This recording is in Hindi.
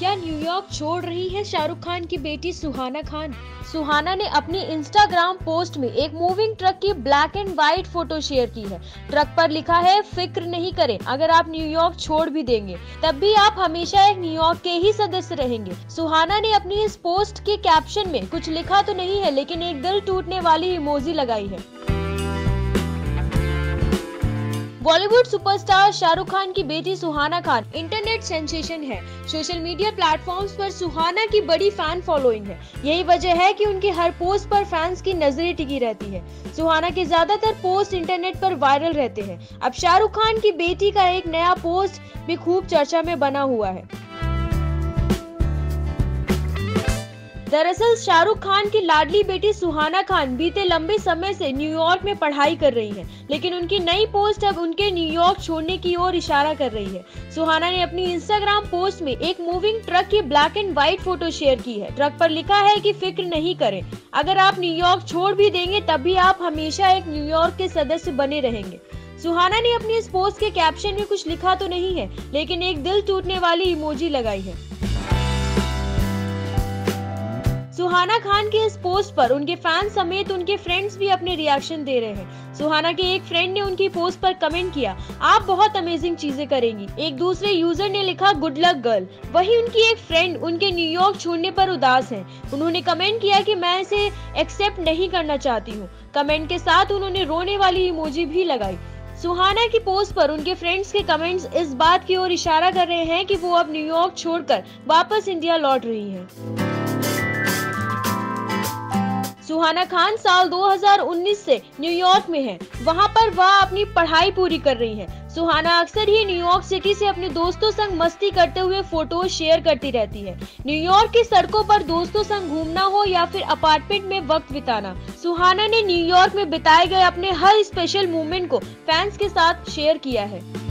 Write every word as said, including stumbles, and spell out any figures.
क्या न्यूयॉर्क छोड़ रही है शाहरुख खान की बेटी सुहाना खान? सुहाना ने अपनी इंस्टाग्राम पोस्ट में एक मूविंग ट्रक की black and white photo share की है। ट्रक पर लिखा है, फिक्र नहीं करें अगर आप न्यूयॉर्क छोड़ भी देंगे तब भी आप हमेशा एक न्यूयॉर्क के ही सदस्य रहेंगे। सुहाना ने अपनी इस पोस्ट के कैप्शन में कुछ लिखा तो नहीं है, लेकिन एक दिल टूटने वाली इमोजी लगाई है। बॉलीवुड सुपरस्टार शाहरुख खान की बेटी सुहाना खान इंटरनेट सेंसेशन है। सोशल मीडिया प्लेटफॉर्म्स पर सुहाना की बड़ी फैन फॉलोइंग है। यही वजह है कि उनके हर पोस्ट पर फैंस की नजरें टिकी रहती है। सुहाना के ज्यादातर पोस्ट इंटरनेट पर वायरल रहते हैं। अब शाहरुख खान की बेटी का एक नया पोस्ट भी खूब चर्चा में बना हुआ है। दरअसल शाहरुख खान की लाडली बेटी सुहाना खान बीते लंबे समय से न्यूयॉर्क में पढ़ाई कर रही हैं, लेकिन उनकी नई पोस्ट अब उनके न्यूयॉर्क छोड़ने की ओर इशारा कर रही है। सुहाना ने अपनी इंस्टाग्राम पोस्ट में एक मूविंग ट्रक की black and white photo share की है। ट्रक पर लिखा है कि फिक्र नहीं करें, अगर आप न्यूयॉर्क छोड़ भी देंगे तब भी आप हमेशा एक न्यूयॉर्क के सदस्य बने रहेंगे। सुहाना ने अपनी इस पोस्ट के कैप्शन में कुछ लिखा तो नहीं है, लेकिन एक दिल टूटने वाली इमोजी लगाई है। सुहाना खान के इस पोस्ट पर उनके फैंस समेत उनके फ्रेंड्स भी अपने रिएक्शन दे रहे हैं। सुहाना के एक फ्रेंड ने उनकी पोस्ट पर कमेंट किया, आप बहुत अमेजिंग चीजें करेंगी। एक दूसरे यूजर ने लिखा, गुड लक गर्ल। वहीं उनकी एक फ्रेंड उनके न्यूयॉर्क छोड़ने पर उदास हैं। उन्होंने कमेंट किया कि मैं इसे एक्सेप्ट नहीं करना चाहती हूँ। कमेंट के साथ उन्होंने रोने वाली इमोजी भी लगाई। सुहाना की पोस्ट पर उनके फ्रेंड्स के कमेंट्स इस बात की ओर इशारा कर रहे हैं कि वो अब न्यूयॉर्क छोड़कर वापस इंडिया लौट रही है। सुहाना खान साल दो हज़ार उन्नीस से न्यूयॉर्क में है। वहां पर वह अपनी पढ़ाई पूरी कर रही है। सुहाना अक्सर ही न्यूयॉर्क सिटी से अपने दोस्तों संग मस्ती करते हुए फोटो शेयर करती रहती है। न्यूयॉर्क की सड़कों पर दोस्तों संग घूमना हो या फिर अपार्टमेंट में वक्त बिताना, सुहाना ने न्यूयॉर्क में बिताए गए अपने हर स्पेशल मोमेंट को फैंस के साथ शेयर किया है।